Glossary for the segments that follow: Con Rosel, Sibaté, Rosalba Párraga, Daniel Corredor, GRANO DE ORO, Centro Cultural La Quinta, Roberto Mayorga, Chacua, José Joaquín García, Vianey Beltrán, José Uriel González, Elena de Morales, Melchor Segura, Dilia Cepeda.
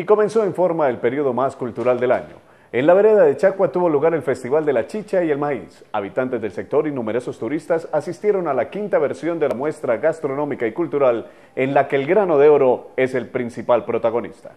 y comenzó en forma el periodo más cultural del año. En la vereda de Chacua tuvo lugar el Festival de la Chicha y el Maíz. Habitantes del sector y numerosos turistas asistieron a la quinta versión de la muestra gastronómica y cultural, en la que el grano de oro es el principal protagonista.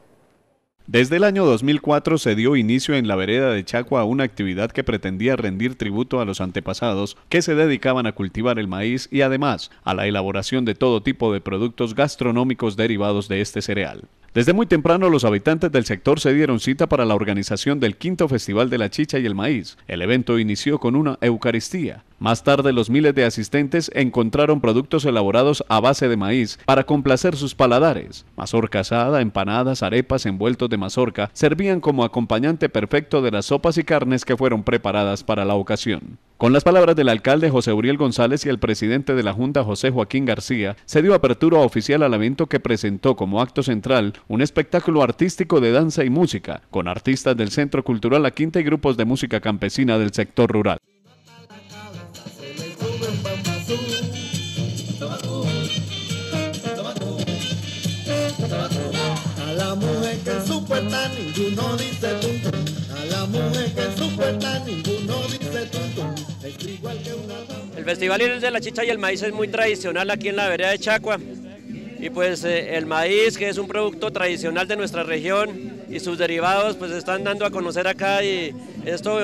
Desde el año 2004 se dio inicio en la vereda de Chacua a una actividad que pretendía rendir tributo a los antepasados que se dedicaban a cultivar el maíz y además a la elaboración de todo tipo de productos gastronómicos derivados de este cereal. Desde muy temprano los habitantes del sector se dieron cita para la organización del quinto Festival de la Chicha y el Maíz. El evento inició con una eucaristía. Más tarde los miles de asistentes encontraron productos elaborados a base de maíz para complacer sus paladares. Mazorca asada, empanadas, arepas, envueltos de mazorca servían como acompañante perfecto de las sopas y carnes que fueron preparadas para la ocasión. Con las palabras del alcalde José Uriel González y el presidente de la Junta José Joaquín García, se dio apertura oficial al evento que presentó como acto central un espectáculo artístico de danza y música, con artistas del Centro Cultural La Quinta y grupos de música campesina del sector rural. El Festival de la Chicha y el Maíz es muy tradicional aquí en la vereda de Chacua, y pues el maíz, que es un producto tradicional de nuestra región, y sus derivados pues se están dando a conocer acá, y esto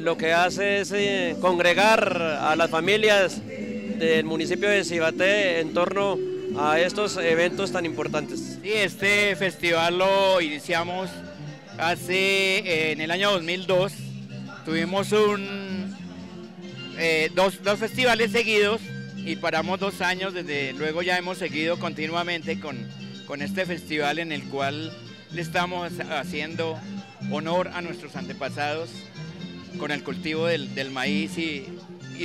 lo que hace es congregar a las familias del municipio de Sibaté en torno a estos eventos tan importantes. Sí, este festival lo iniciamos hace en el año 2002, tuvimos dos festivales seguidos y paramos 2 años, desde luego ya hemos seguido continuamente con este festival, en el cual le estamos haciendo honor a nuestros antepasados con el cultivo del maíz y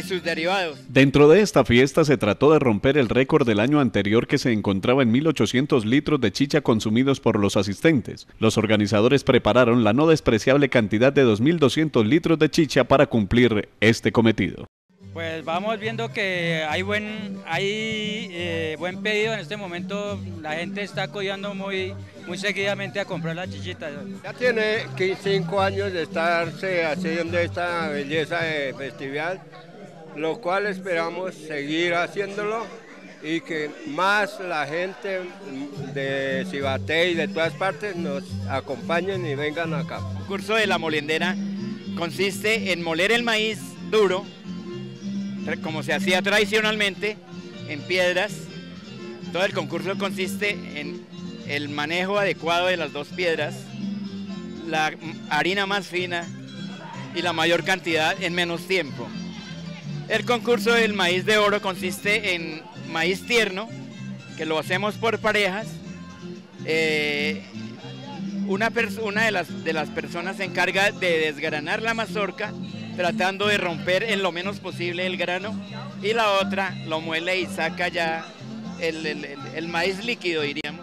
sus derivados. Dentro de esta fiesta se trató de romper el récord del año anterior, que se encontraba en 1.800 litros de chicha consumidos por los asistentes. Los organizadores prepararon la no despreciable cantidad de 2.200 litros de chicha para cumplir este cometido. Pues vamos viendo que hay buen pedido en este momento. La gente está acudiendo muy seguidamente a comprar la chichita. Ya tiene 5 años de estarse haciendo esta belleza de festival, lo cual esperamos seguir haciéndolo y que más la gente de Sibaté y de todas partes nos acompañen y vengan acá. El curso de la molendera consiste en moler el maíz duro, como se hacía tradicionalmente, en piedras. Todo el concurso consiste en el manejo adecuado de las 2 piedras, la harina más fina y la mayor cantidad en menos tiempo. El concurso del maíz de oro consiste en maíz tierno, que lo hacemos por parejas. Una de las personas se encarga de desgranar la mazorca, tratando de romper en lo menos posible el grano, y la otra lo muele y saca ya el maíz líquido, diríamos.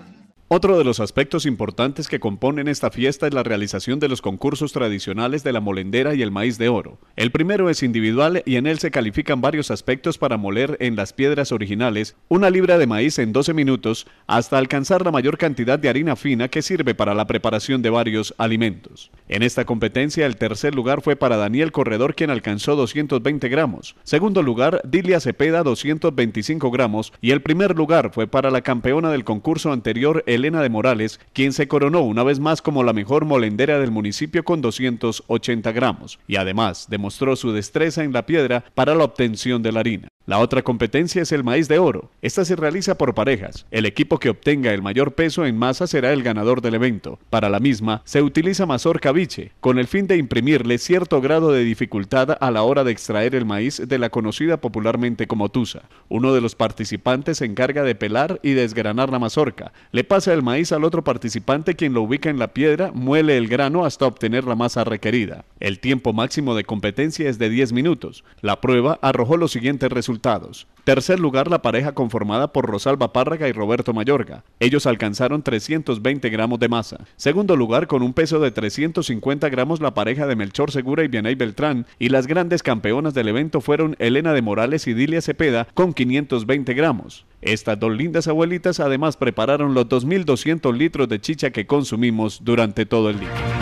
Otro de los aspectos importantes que componen esta fiesta es la realización de los concursos tradicionales de la molendera y el maíz de oro. El primero es individual y en él se califican varios aspectos para moler en las piedras originales 1 libra de maíz en 12 minutos hasta alcanzar la mayor cantidad de harina fina, que sirve para la preparación de varios alimentos. En esta competencia el tercer lugar fue para Daniel Corredor, quien alcanzó 220 gramos. Segundo lugar, Dilia Cepeda, 225 gramos, y el primer lugar fue para la campeona del concurso anterior, Elena de Morales, quien se coronó una vez más como la mejor molendera del municipio con 280 gramos, y además demostró su destreza en la piedra para la obtención de la harina. La otra competencia es el maíz de oro. Esta se realiza por parejas. El equipo que obtenga el mayor peso en masa será el ganador del evento. Para la misma se utiliza mazorca biche, con el fin de imprimirle cierto grado de dificultad a la hora de extraer el maíz de la conocida popularmente como tusa. Uno de los participantes se encarga de pelar y desgranar la mazorca. Le pasa el maíz al otro participante, quien lo ubica en la piedra, muele el grano hasta obtener la masa requerida. El tiempo máximo de competencia es de 10 minutos. La prueba arrojó los siguientes resultados. resultados. Tercer lugar, la pareja conformada por Rosalba Párraga y Roberto Mayorga. Ellos alcanzaron 320 gramos de masa. Segundo lugar, con un peso de 350 gramos, la pareja de Melchor Segura y Vianey Beltrán. Y las grandes campeonas del evento fueron Elena de Morales y Dilia Cepeda con 520 gramos. Estas dos lindas abuelitas además prepararon los 2.200 litros de chicha que consumimos durante todo el día.